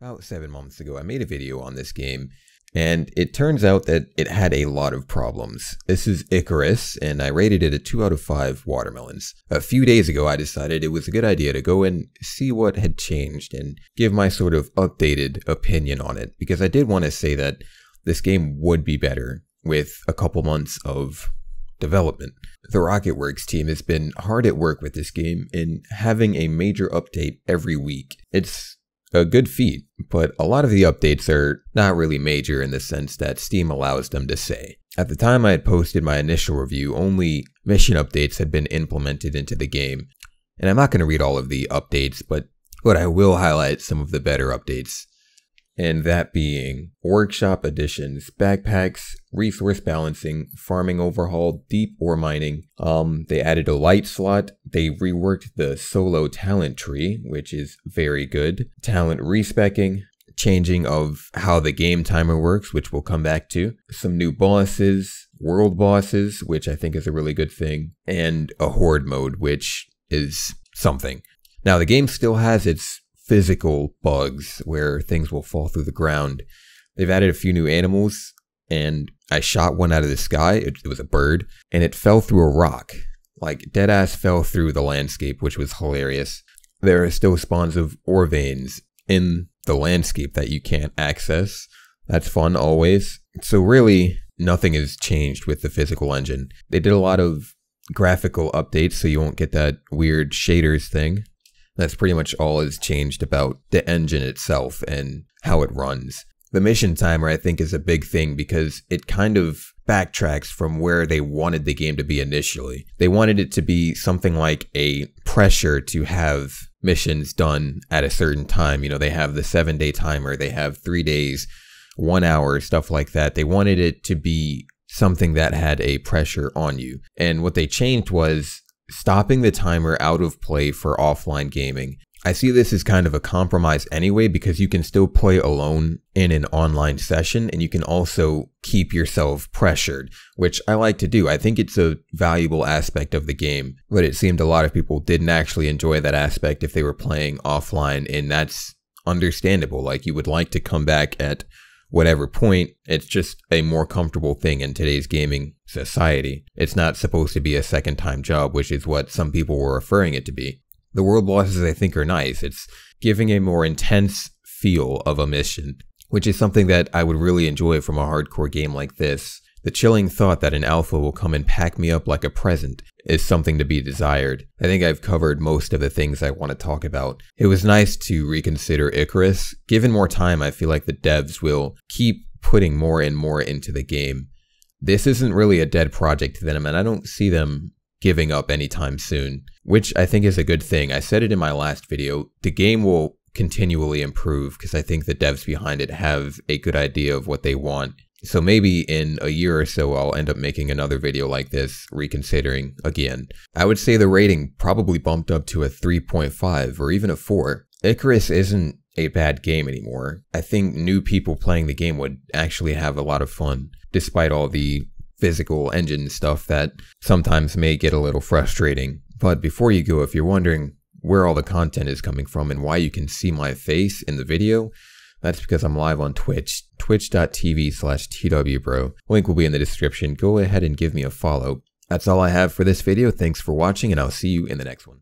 About 7 months ago, I made a video on this game, and it turns out that it had a lot of problems. This is Icarus, and I rated it a 2 out of 5 watermelons. A few days ago, I decided it was a good idea to go and see what had changed and give my sort of updated opinion on it, because I did want to say that this game would be better with a couple months of development. The RocketWerkz team has been hard at work with this game and having a major update every week. It's a good feat, but a lot of the updates are not really major in the sense that Steam allows them to say. At the time I had posted my initial review, only mission updates had been implemented into the game, and I'm not going to read all of the updates, but I will highlight some of the better updates. And that being workshop additions, backpacks, resource balancing, farming overhaul, deep ore mining. They added a light slot. They reworked the solo talent tree, which is very good. Talent respecking, changing of how the game timer works, which we'll come back to. Some new bosses, world bosses, which I think is a really good thing. And a horde mode, which is something. Now, the game still has its physical bugs where things will fall through the ground. They've added a few new animals, and I shot one out of the sky. It was a bird, and it fell through a rock. Like, deadass fell through the landscape, which was hilarious. There are still spawns of ore veins in the landscape that you can't access. That's fun always. So really, nothing has changed with the physical engine. They did a lot of graphical updates, so you won't get that weird shaders thing. That's pretty much all is changed about the engine itself and how it runs. The mission timer, I think, is a big thing because it kind of backtracks from where they wanted the game to be initially. They wanted it to be something like a pressure to have missions done at a certain time. You know, they have the 7-day timer, they have 3 days, 1 hour, stuff like that. They wanted it to be something that had a pressure on you. And what they changed was stopping the timer out of play for offline gaming. I see this as kind of a compromise anyway, because you can still play alone in an online session, and you can also keep yourself pressured, which I like to do. I think it's a valuable aspect of the game, but it seemed a lot of people didn't actually enjoy that aspect if they were playing offline, and that's understandable. Like, you would like to come back at whatever point. It's just a more comfortable thing in today's gaming society. It's not supposed to be a second time job, which is what some people were referring it to be. The world bosses, I think, are nice. It's giving a more intense feel of a mission, which is something that I would really enjoy from a hardcore game like this. The chilling thought that an alpha will come and pack me up like a present is something to be desired. I think I've covered most of the things I want to talk about. It was nice to reconsider Icarus. Given more time, I feel like the devs will keep putting more and more into the game. This isn't really a dead project to them, and I don't see them giving up anytime soon, which I think is a good thing. I said it in my last video, the game will continually improve because I think the devs behind it have a good idea of what they want. So maybe in a year or so, I'll end up making another video like this, reconsidering again. I would say the rating probably bumped up to a 3.5 or even a 4. Icarus isn't a bad game anymore. I think new people playing the game would actually have a lot of fun, despite all the physical engine stuff that sometimes may get a little frustrating. But before you go, if you're wondering where all the content is coming from and why you can see my face in the video, that's because I'm live on Twitch, twitch.tv/twbro. Link will be in the description. Go ahead and give me a follow. That's all I have for this video. Thanks for watching, and I'll see you in the next one.